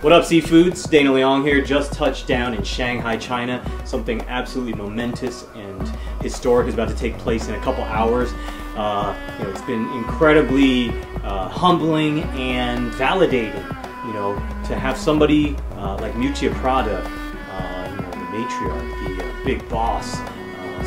What up, Seafoods? Dana Leong here. Just touched down in Shanghai, China. Something absolutely momentous and historic is about to take place in a couple hours. It's been incredibly humbling and validating, to have somebody like Miuccia Prada, the matriarch, the big boss,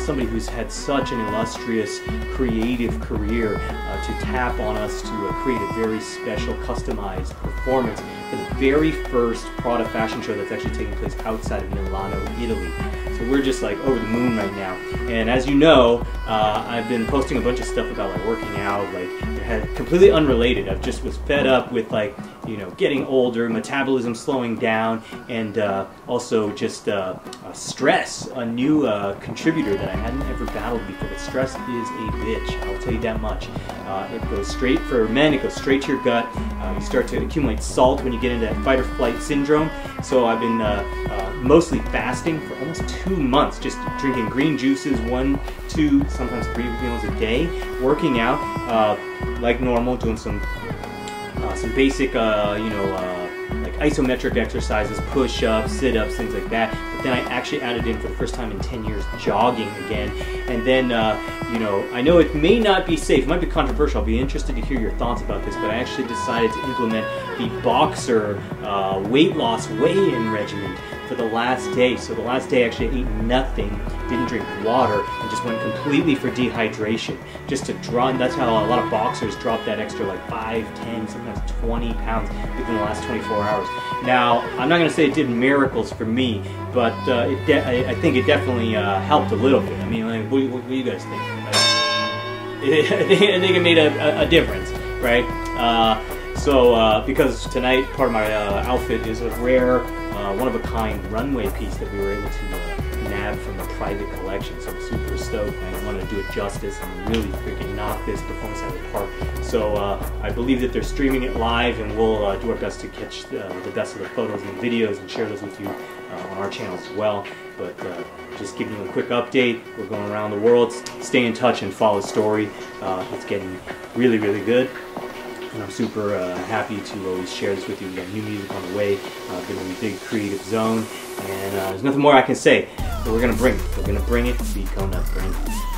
somebody who's had such an illustrious creative career to tap on us to create a very special customized performance for the very first Prada fashion show that's actually taking place outside of Milano, Italy. So we're just like over the moon right now. And as you know, I've been posting a bunch of stuff about like working out, like completely unrelated. I've just was fed up with like, getting older, metabolism slowing down, and also just stress, a new contributor that I hadn't ever battled before. But stress is a bitch, I'll tell you that much. It goes straight, for men, it goes straight to your gut. You start to accumulate salt when you get into that fight or flight syndrome. So I've been mostly fasting for almost 2 months, just drinking green juices, 1, 2, sometimes 3 meals a day, working out like normal, doing some basic, like isometric exercises, push-ups, sit-ups, things like that. But then I actually added in for the first time in 10 years, jogging again. And then, I know it may not be safe, it might be controversial, I'll be interested to hear your thoughts about this, but I actually decided to implement the Boxer weight loss weigh-in regimen for the last day. So the last day I actually ate nothing, didn't drink water, and just went completely for dehydration. Just to draw, and that's how a lot of boxers drop that extra like 5, 10, sometimes 20 pounds within the last 24 hours. Now, I'm not gonna say it did miracles for me, but I think it definitely helped a little bit. I mean, like, what do you guys think? I think it made a difference, right? Because tonight, part of my outfit is a rare, one-of-a-kind runway piece that we were able to nab from a private collection, so I'm super stoked and I want to do it justice and really freaking knock this performance out of the park. So I believe that they're streaming it live, and we'll do our best to catch the best of the photos and videos and share those with you on our channel as well. But just giving you a quick update, we're going around the world. Stay in touch and follow the story. It's getting really, really good. And I'm super happy to always share this with you. We've got new music on the way, been in a big creative zone, and there's nothing more I can say. But we're gonna bring it. We're gonna bring it. Coconut, bring it.